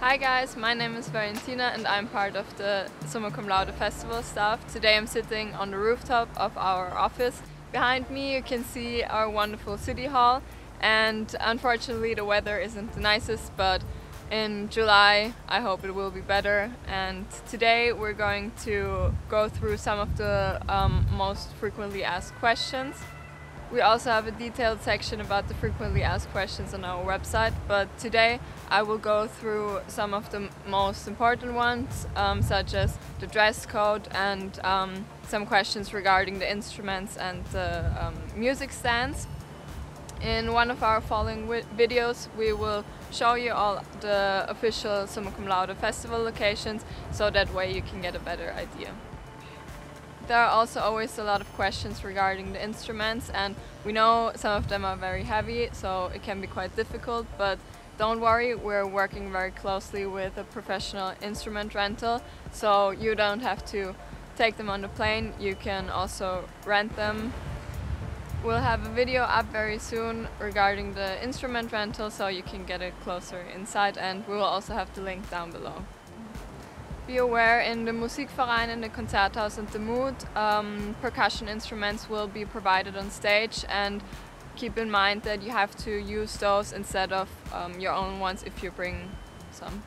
Hi guys, my name is Valentina and I'm part of the Summa Cum Laude Festival staff. Today I'm sitting on the rooftop of our office. Behind me you can see our wonderful city hall, and unfortunately the weather isn't the nicest, but in July I hope it will be better. And today we're going to go through some of the most frequently asked questions. We also have a detailed section about the frequently asked questions on our website, but today I will go through some of the most important ones, such as the dress code and some questions regarding the instruments and the music stands. In one of our following videos we will show you all the official Summa Cum Laude Festival locations, so that way you can get a better idea. There are also always a lot of questions regarding the instruments, and we know some of them are very heavy, so it can be quite difficult, but don't worry, we're working very closely with a professional instrument rental, so you don't have to take them on the plane, you can also rent them. We'll have a video up very soon regarding the instrument rental, so you can get a closer insight, and we will also have the link down below. Be aware, in the Musikverein, in the Konzerthaus and the MuTh, percussion instruments will be provided on stage, and keep in mind that you have to use those instead of your own ones if you bring some.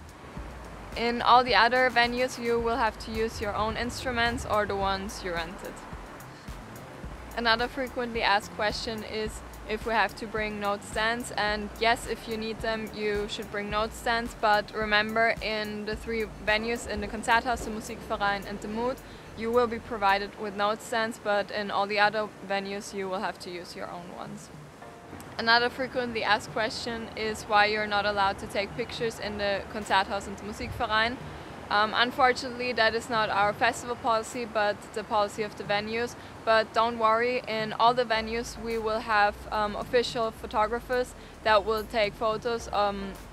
In all the other venues you will have to use your own instruments or the ones you rented. Another frequently asked question is if we have to bring note stands, and yes, if you need them you should bring note stands, but remember, in the three venues, in the Konzerthaus, the Musikverein and the MuTh, you will be provided with note stands, but in all the other venues you will have to use your own ones. Another frequently asked question is why you're not allowed to take pictures in the Konzerthaus and the Musikverein. Unfortunately, that is not our festival policy, but the policy of the venues. But don't worry, in all the venues we will have official photographers that will take photos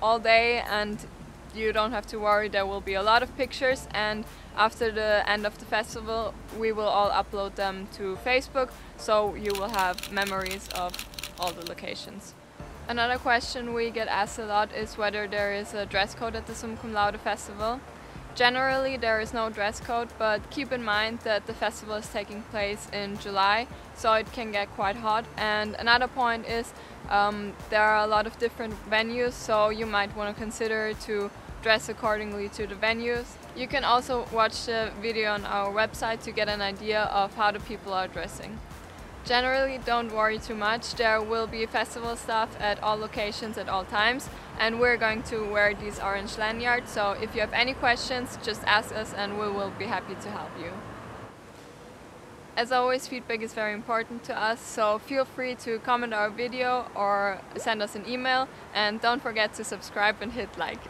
all day, and you don't have to worry, there will be a lot of pictures, and after the end of the festival we will all upload them to Facebook, so you will have memories of all the locations. Another question we get asked a lot is whether there is a dress code at the Summa Cum Laude Festival. Generally there is no dress code, but keep in mind that the festival is taking place in July, so it can get quite hot. And another point is there are a lot of different venues, so you might want to consider to dress accordingly to the venues. You can also watch the video on our website to get an idea of how the people are dressing. Generally, don't worry too much, there will be festival staff at all locations at all times, and we're going to wear these orange lanyards, so if you have any questions just ask us and we will be happy to help you. As always, feedback is very important to us, so feel free to comment our video or send us an email, and don't forget to subscribe and hit like.